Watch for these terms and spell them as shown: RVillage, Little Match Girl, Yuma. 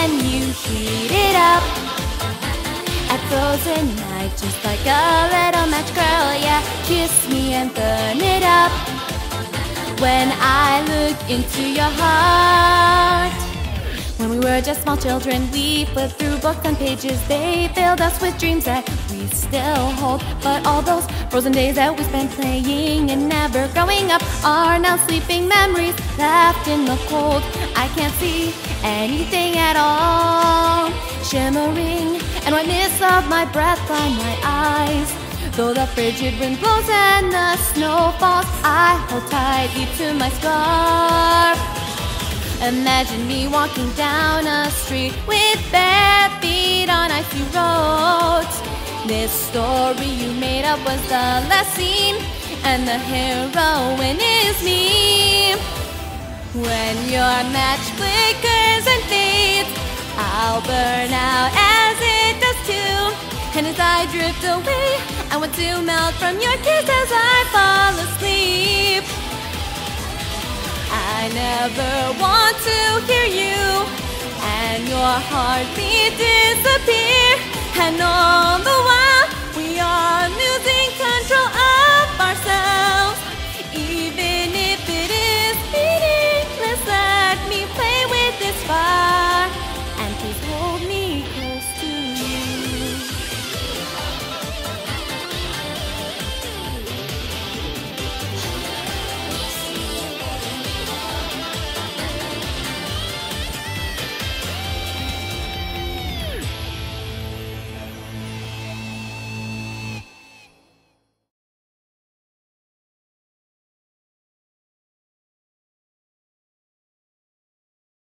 and you heat it up. A frozen night, just like a little match girl, yeah. Kiss me and burn it up. When I look into your heart. When we were just small children, we flipped through books and pages. They filled us with dreams that we still hold. But all those frozen days that we spent playing and never growing up are now sleeping memories left in the cold. I can't see anything at all, shimmering and whiteness of my breath by my eyes. Though the frigid wind blows and the snow falls, I hold tightly to my scarf. Imagine me walking down a street with bare feet on icy roads. This story you made up was the last scene, and the heroine is me. When your match flickers and fades, I'll burn out as it does too. And as I drift away, I want to melt from your kiss as I fall asleep. I never want to hear you and your heartbeat disappear, and all the while